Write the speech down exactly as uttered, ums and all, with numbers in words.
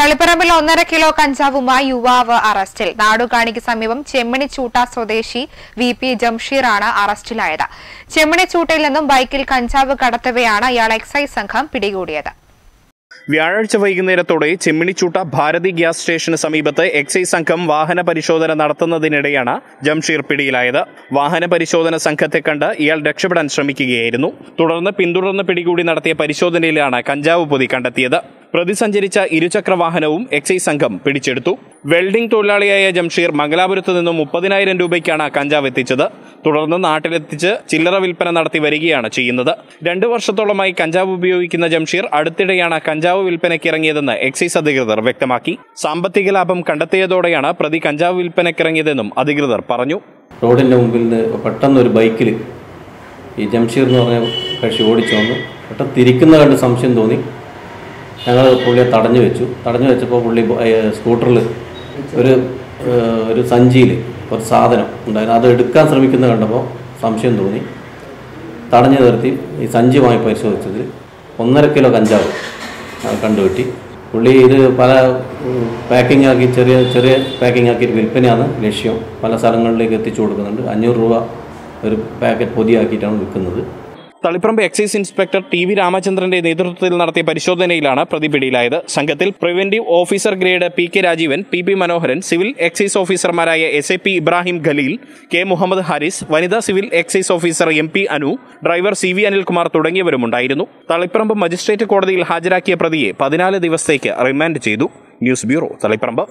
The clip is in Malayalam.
തളിപ്പറമ്പിൽ ഒന്നര കിലോ കഞ്ചാവുമായി യുവാവ് അറസ്റ്റിൽ. നാടുകാണിക്ക് സമീപം ചെമ്മണിച്ചൂട്ട സ്വദേശി വി പി ജംഷീറാണ് അറസ്റ്റിലായത്. ചെമ്മണിച്ചൂട്ടയിൽ നിന്നും ബൈക്കിൽ കഞ്ചാവ് കടത്തവെയാണ് ഇയാൾ എക്സൈസ് സംഘം പിടികൂടിയത്. വ്യാഴാഴ്ച വൈകുന്നേരത്തോടെ ചെമ്മിണിച്ചൂട്ട ഭാരതി ഗ്യാസ് സ്റ്റേഷന് സമീപത്ത് എക്സൈസ് സംഘം വാഹന പരിശോധന നടത്തുന്നതിനിടെയാണ് ജംഷീർ പിടിയിലായത്. വാഹന പരിശോധന സംഘത്തെ കണ്ട് ഇയാൾ രക്ഷപ്പെടാൻ ശ്രമിക്കുകയായിരുന്നു. തുടർന്ന് പിന്തുടർന്ന് പിടികൂടി നടത്തിയ പരിശോധനയിലാണ് കഞ്ചാവ് പൊതി കണ്ടെത്തിയത്. പ്രതി സഞ്ചരിച്ച ഇരുചക്ര വാഹനവും എക്സൈസ് സംഘം പിടിച്ചെടുത്തു. വെൽഡിംഗ് തൊഴിലാളിയായ ജംഷീർ മംഗലാപുരത്ത് നിന്നും മുപ്പതിനായിരം രൂപയ്ക്കാണ് കഞ്ചാവ് എത്തിച്ചത്. തുടർന്ന് നാട്ടിലെത്തിച്ച് ചില്ലറ വിൽപ്പന നടത്തി വരികയാണ് ചെയ്യുന്നത്. രണ്ടു വർഷത്തോളമായി കഞ്ചാവ് ഉപയോഗിക്കുന്ന ജംഷീർ അടുത്തിടെയാണ് കഞ്ചാവ് വിൽപ്പനയ്ക്ക് ഇറങ്ങിയതെന്ന് എക്സൈസ് അധികൃതർ വ്യക്തമാക്കി. സാമ്പത്തിക ലാഭം കണ്ടെത്തിയതോടെയാണ് പ്രതി കഞ്ചാവ് വിൽപ്പനയ്ക്കിറങ്ങിയതെന്നും അധികൃതർ പറഞ്ഞു. റോഡിന്റെ മുമ്പിൽ പെട്ടെന്ന് ഒരു ബൈക്കിൽ ഈ ജംഷീർ എന്ന് പറഞ്ഞ കക്ഷി ഓടിച്ചു വന്നു. പെട്ടെന്ന് തിരിക്കുന്ന കണ്ട് സംശയം തോന്നി. ഞങ്ങൾ പുള്ളിയെ തടഞ്ഞു വെച്ചു. തടഞ്ഞു വെച്ചപ്പോൾ പുള്ളി സ്കൂട്ടറിൽ ഒരു ഒരു സഞ്ചിയിൽ ഒരു സാധനം ഉണ്ടായിരുന്നു. അത് എടുക്കാൻ ശ്രമിക്കുന്നത് കണ്ടപ്പോൾ സംശയം തോന്നി. തടഞ്ഞു നിർത്തി ഈ സഞ്ചി വാങ്ങി പരിശോധിച്ചതിൽ ഒന്നര കിലോ കഞ്ചാവ് കണ്ടുകിട്ടി. പുള്ളി ഇത് പല പാക്കിംഗ് ആക്കി ചെറിയ ചെറിയ പാക്കിംഗ് ആക്കി വിൽപ്പനയാണ് ലക്ഷ്യം. പല സ്ഥലങ്ങളിലേക്ക് എത്തിച്ചു കൊടുക്കുന്നുണ്ട്. അഞ്ഞൂറ് രൂപ ഒരു പാക്കറ്റ് പൊതിയാക്കിയിട്ടാണ് വിൽക്കുന്നത്. Taliparamba excise inspector T V രാമചന്ദ്രന്റെ നേതൃത്വത്തിൽ നടത്തിയ പരിശോധനയിലാണ് പ്രതി പിടിയിലായത്. സംഘത്തിൽ preventive officer grade P K Rajeevan, P P Manoharan, civil excise ഓഫീസർമാരായ S A P Ibrahim Khaleel, K Muhammad Haris, വനിതാ civil excise officer M P Anu, driver C V Anilkumar തുടങ്ങിയവരുമുണ്ടായിരുന്നു. തളിപ്പറമ്പ് മജിസ്ട്രേറ്റ് കോടതിയിൽ ഹാജരാക്കിയ പ്രതിയെ പതിനാല് ദിവസത്തേക്ക് റിമാൻഡ് ചെയ്തു. News bureau Taliparamba.